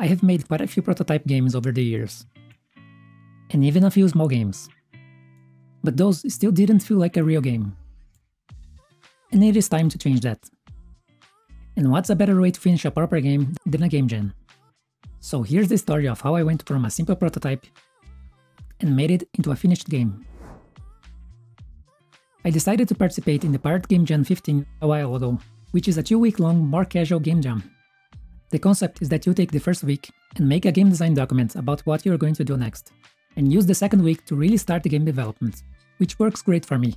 I have made quite a few prototype games over the years, and even a few small games, but those still didn't feel like a real game. And it is time to change that. And what's a better way to finish a proper game than a game jam? So here's the story of how I went from a simple prototype and made it into a finished game. I decided to participate in the Pirate Game Jam 15 a while ago, which is a 2-week-long, more casual game jam. The concept is that you take the first week and make a game design document about what you're going to do next, and use the second week to really start the game development, which works great for me.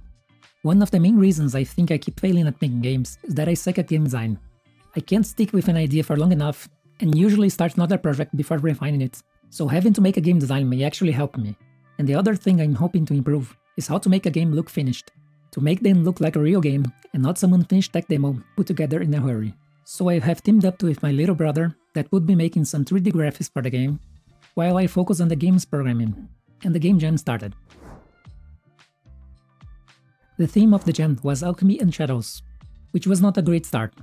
One of the main reasons I think I keep failing at making games is that I suck at game design. I can't stick with an idea for long enough, and usually start another project before refining it, so having to make a game design may actually help me. And the other thing I'm hoping to improve is how to make a game look finished, to make them look like a real game and not some unfinished tech demo put together in a hurry. So I have teamed up with my little brother that would be making some 3D graphics for the game, while I focus on the game's programming, and the game jam started. The theme of the jam was Alchemy and Shadows, which was not a great start.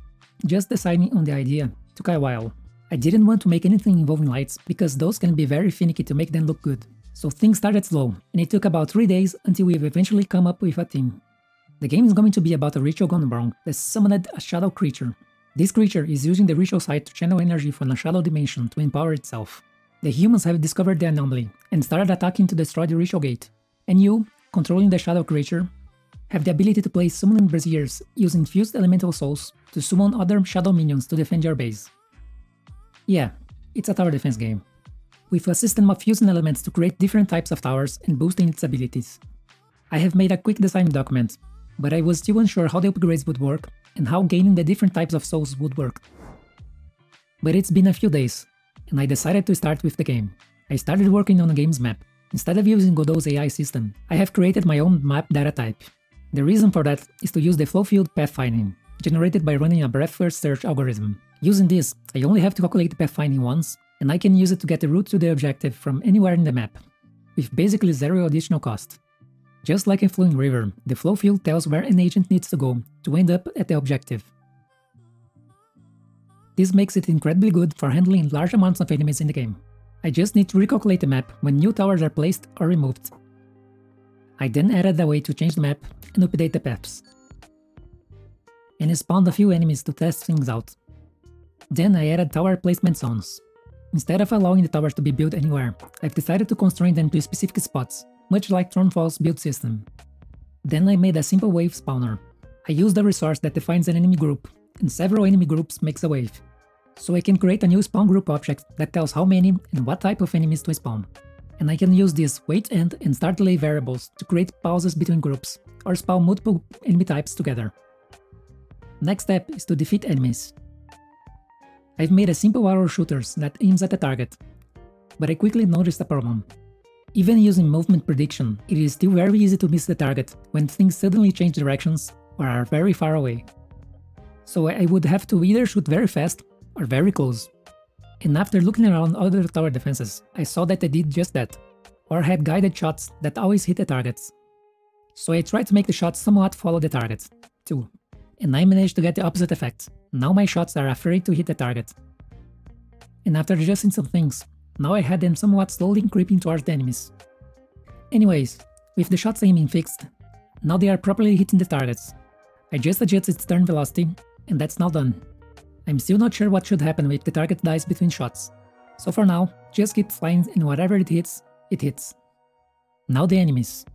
Just deciding on the idea took a while. I didn't want to make anything involving lights because those can be very finicky to make them look good, so things started slow, and it took about 3 days until we've eventually come up with a theme. The game is going to be about a ritual gone wrong that summoned a shadow creature. This creature is using the ritual site to channel energy from a shadow dimension to empower itself. The humans have discovered the anomaly and started attacking to destroy the Ritual Gate, and you, controlling the shadow creature, have the ability to place summoning braziers using fused elemental souls to summon other shadow minions to defend your base. Yeah, it's a tower defense game, with a system of fusing elements to create different types of towers and boosting its abilities. I have made a quick design document, but I was still unsure how the upgrades would work and how gaining the different types of souls would work. But it's been a few days, and I decided to start with the game. I started working on a game's map. Instead of using Godot's AI system, I have created my own map data type. The reason for that is to use the flow field pathfinding, generated by running a breadth-first search algorithm. Using this, I only have to calculate the pathfinding once, and I can use it to get the route to the objective from anywhere in the map, with basically zero additional cost. Just like in Flowing River, the flow field tells where an agent needs to go to end up at the objective. This makes it incredibly good for handling large amounts of enemies in the game. I just need to recalculate the map when new towers are placed or removed. I then added a way to change the map and update the paths, and I spawned a few enemies to test things out. Then I added tower placement zones. Instead of allowing the towers to be built anywhere, I've decided to constrain them to specific spots, much like Thronefall's build system. Then I made a simple wave spawner. I used a resource that defines an enemy group, and several enemy groups makes a wave, so I can create a new spawn group object that tells how many and what type of enemies to spawn. And I can use these wait end and start delay variables to create pauses between groups, or spawn multiple enemy types together. Next step is to defeat enemies. I've made a simple arrow shooter that aims at the target, but I quickly noticed a problem. Even using movement prediction, it is still very easy to miss the target when things suddenly change directions or are very far away. So I would have to either shoot very fast or very close. And after looking around other tower defenses, I saw that they did just that, or had guided shots that always hit the targets. So I tried to make the shots somewhat follow the targets, too. And I managed to get the opposite effect. Now my shots are afraid to hit the target. And after adjusting some things, now I had them somewhat slowly creeping towards the enemies. Anyways, with the shots aiming fixed, now they are properly hitting the targets. I just adjusted its turn velocity, and that's now done. I'm still not sure what should happen if the target dies between shots, so for now, just keep flying and whatever it hits, it hits. Now the enemies.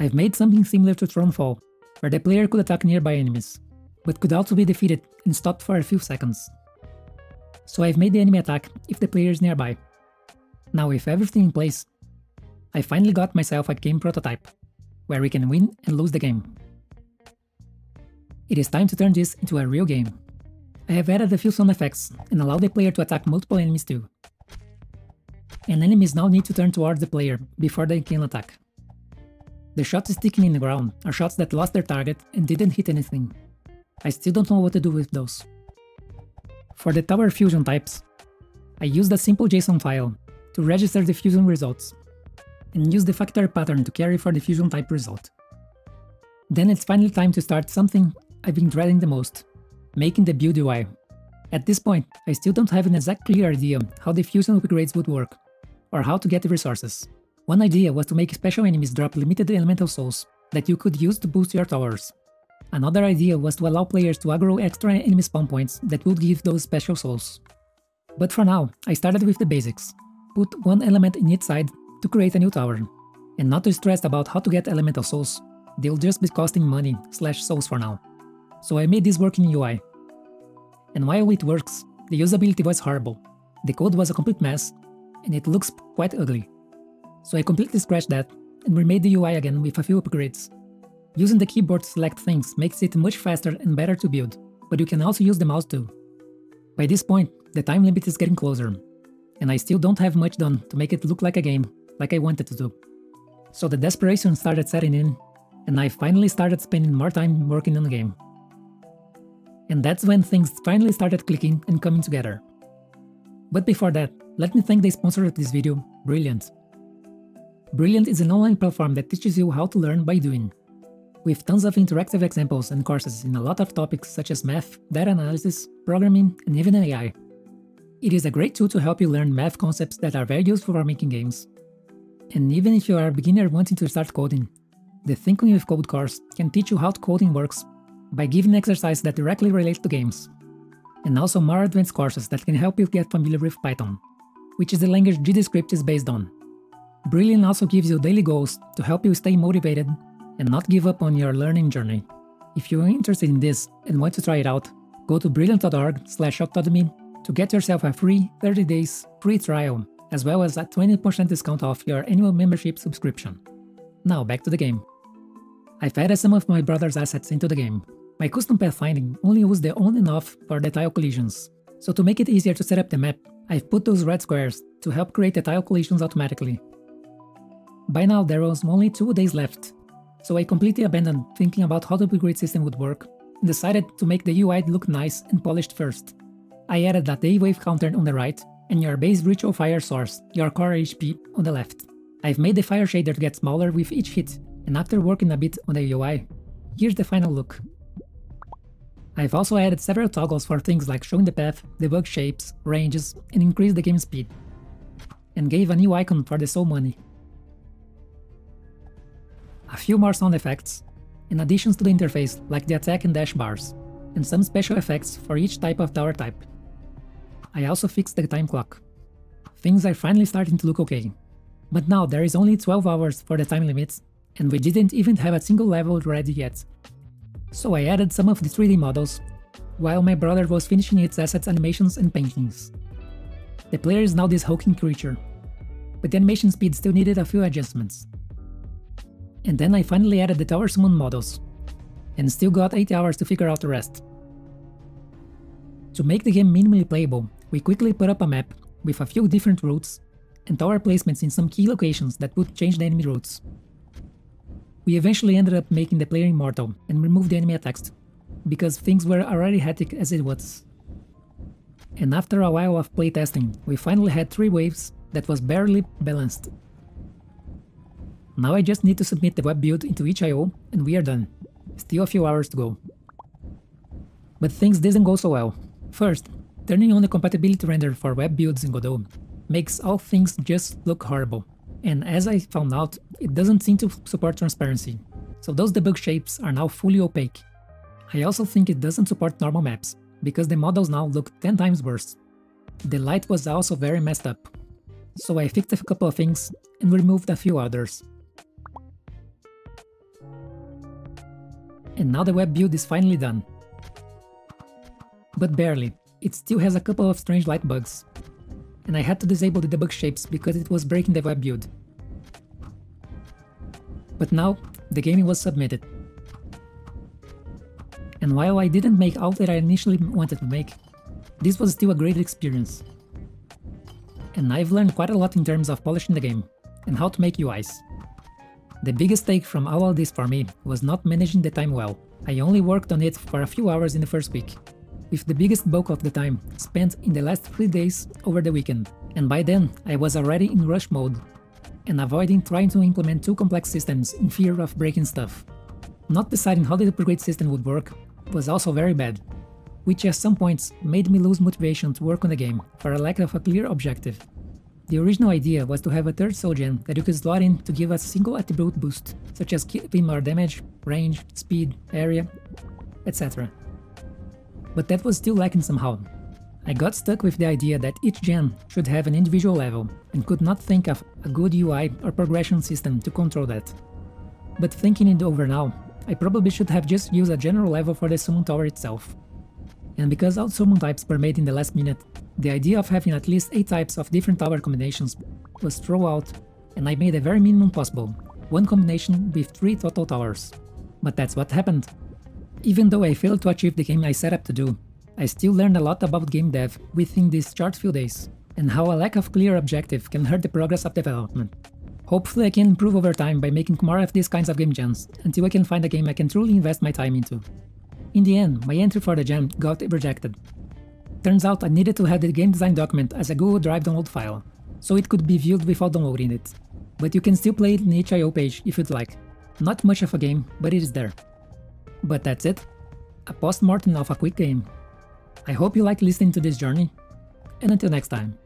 I've made something similar to Thronefall, where the player could attack nearby enemies, but could also be defeated and stopped for a few seconds. So I've made the enemy attack if the player is nearby. Now with everything in place, I finally got myself a game prototype, where we can win and lose the game. It is time to turn this into a real game. I have added a few sound effects and allow the player to attack multiple enemies too. And enemies now need to turn towards the player before they can attack. The shots sticking in the ground are shots that lost their target and didn't hit anything. I still don't know what to do with those. For the tower fusion types, I used a simple JSON file to register the fusion results, and use the factor pattern to carry for the fusion type result. Then it's finally time to start something I've been dreading the most, making the build UI. At this point, I still don't have an exact clear idea how the fusion upgrades would work, or how to get the resources. One idea was to make special enemies drop limited elemental souls that you could use to boost your towers. Another idea was to allow players to aggro extra enemy spawn points that would give those special souls. But for now, I started with the basics. Put one element in each side to create a new tower, and not too stressed about how to get elemental souls, they'll just be costing money / souls for now. So I made this work in UI. And while it works, the usability was horrible, the code was a complete mess, and it looks quite ugly. So I completely scratched that, and remade the UI again with a few upgrades. Using the keyboard to select things makes it much faster and better to build, but you can also use the mouse too. By this point, the time limit is getting closer, and I still don't have much done to make it look like a game, like I wanted to do. So the desperation started setting in, and I finally started spending more time working on the game. And that's when things finally started clicking and coming together. But before that, let me thank the sponsor of this video, Brilliant. Brilliant is an online platform that teaches you how to learn by doing, with tons of interactive examples and courses in a lot of topics such as math, data analysis, programming, and even AI. It is a great tool to help you learn math concepts that are very useful for making games. And even if you are a beginner wanting to start coding, the Thinking with Code course can teach you how coding works by giving exercises that directly relate to games, and also more advanced courses that can help you get familiar with Python, which is the language GDScript is based on. Brilliant also gives you daily goals to help you stay motivated and not give up on your learning journey. If you are interested in this and want to try it out, go to brilliant.org/shop.me to get yourself a free 30 days free trial, as well as a 20% discount off your annual membership subscription. Now back to the game. I've added some of my brother's assets into the game. My custom pathfinding only used the on and off for the tile collisions, so to make it easier to set up the map, I've put those red squares to help create the tile collisions automatically. By now there was only 2 days left, so I completely abandoned thinking about how the upgrade system would work and decided to make the UI look nice and polished first. I added a day wave counter on the right and your base ritual fire source, your core HP, on the left. I've made the fire shader get smaller with each hit, and after working a bit on the UI, here's the final look. I've also added several toggles for things like showing the path, debug shapes, ranges, and increase the game speed, and gave a new icon for the soul money. A few more sound effects, and additions to the interface like the attack and dash bars, and some special effects for each type of tower type. I also fixed the time clock. Things are finally starting to look okay. But now there is only 12 hours for the time limits, and we didn't even have a single level ready yet. So I added some of the 3D models, while my brother was finishing its assets, animations and paintings. The player is now this hulking creature, but the animation speed still needed a few adjustments. And then I finally added the tower summon models, and still got 8 hours to figure out the rest. To make the game minimally playable, we quickly put up a map with a few different routes, and tower placements in some key locations that would change the enemy routes. We eventually ended up making the player immortal and removed the enemy attacks, because things were already hectic as it was. And after a while of playtesting, we finally had 3 waves that was barely balanced. Now I just need to submit the web build into itch.io and we are done. Still a few hours to go. But things didn't go so well. First, turning on the compatibility render for web builds in Godot makes all things just look horrible, and as I found out, it doesn't seem to support transparency, so those debug shapes are now fully opaque. I also think it doesn't support normal maps, because the models now look 10 times worse. The light was also very messed up, so I fixed a couple of things and removed a few others. And now the web build is finally done. But barely, it still has a couple of strange light bugs, and I had to disable the debug shapes because it was breaking the web build. But now, the game was submitted. And while I didn't make all that I initially wanted to make, this was still a great experience. And I've learned quite a lot in terms of polishing the game, and how to make UIs. The biggest take from all of this for me was not managing the time well. I only worked on it for a few hours in the first week, with the biggest bulk of the time spent in the last 3 days over the weekend, and by then I was already in rush mode, and avoiding trying to implement too complex systems in fear of breaking stuff. Not deciding how the upgrade system would work was also very bad, which at some points made me lose motivation to work on the game for a lack of a clear objective. The original idea was to have a third soul gem that you could slot in to give a single attribute boost, such as giving more damage, range, speed, area, etc. But that was still lacking somehow. I got stuck with the idea that each gem should have an individual level, and could not think of a good UI or progression system to control that. But thinking it over now, I probably should have just used a general level for the summon tower itself. And because all summon types were made in the last minute, the idea of having at least 8 types of different tower combinations was thrown out, and I made the very minimum possible, one combination with 3 total towers. But that's what happened. Even though I failed to achieve the game I set up to do, I still learned a lot about game dev within these short few days, and how a lack of clear objective can hurt the progress of development. Hopefully I can improve over time by making more of these kinds of game jams, until I can find a game I can truly invest my time into. In the end, my entry for the jam got rejected. Turns out I needed to have the game design document as a Google Drive download file, so it could be viewed without downloading it. But you can still play it in the itch.io page if you'd like. Not much of a game, but it is there. But that's it. A post-mortem of a quick game. I hope you like listening to this journey, and until next time.